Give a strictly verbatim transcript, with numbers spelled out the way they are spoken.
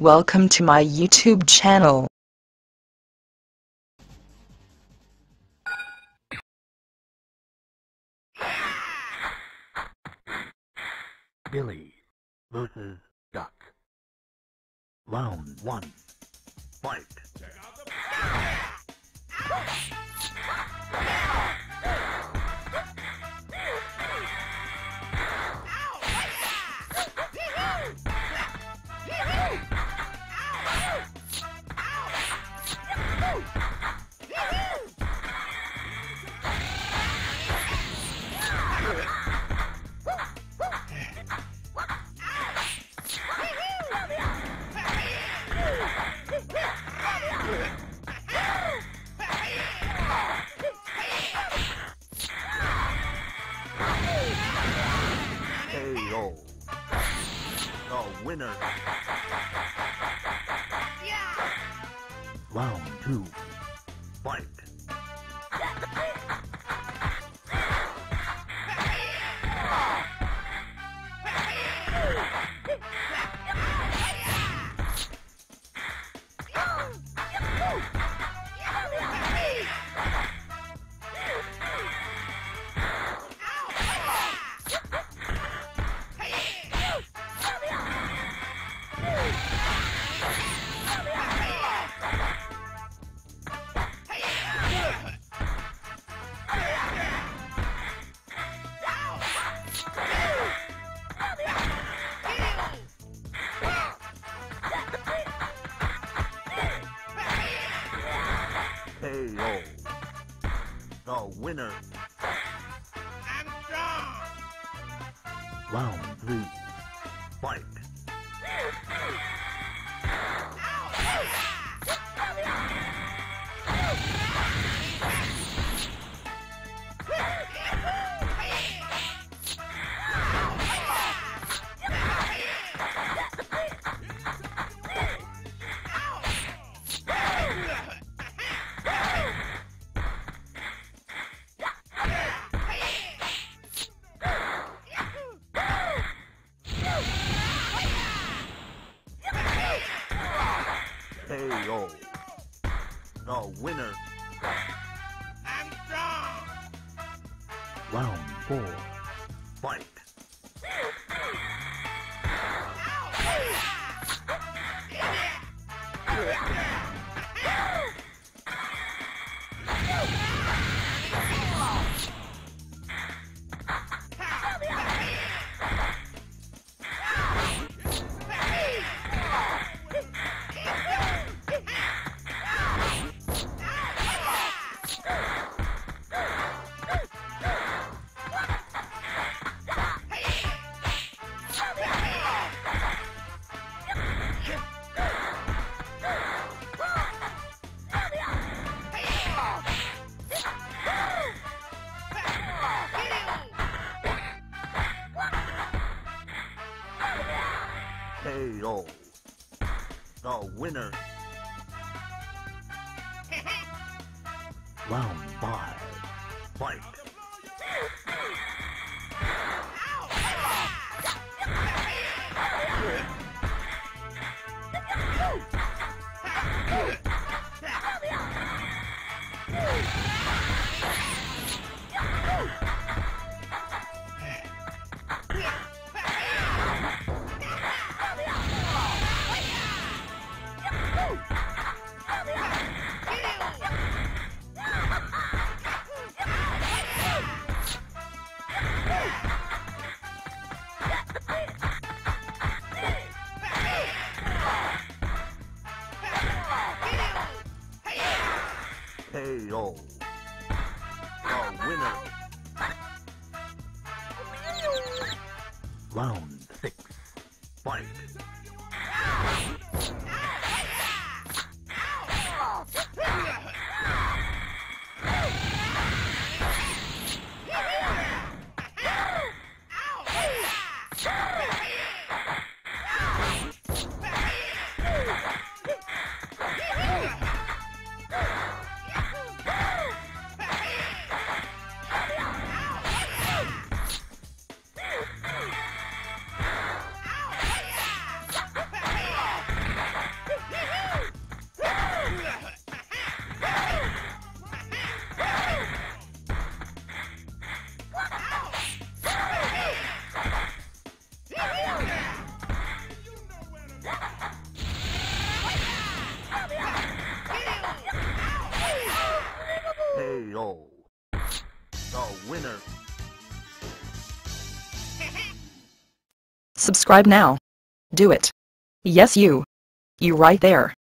Welcome to my YouTube channel. Billy versus Duck. Round one. Fight. K O. The winner. Yeah. Round two. Fight. K O. The winner. I'm strong. Round three. Fight. K O. The winner. I'm strong. Round four. Fight. K O. The winner. Round five. Fight. K O. The winner. Round six. Fight. winner. Subscribe now. Do it. Yes, you. You right there.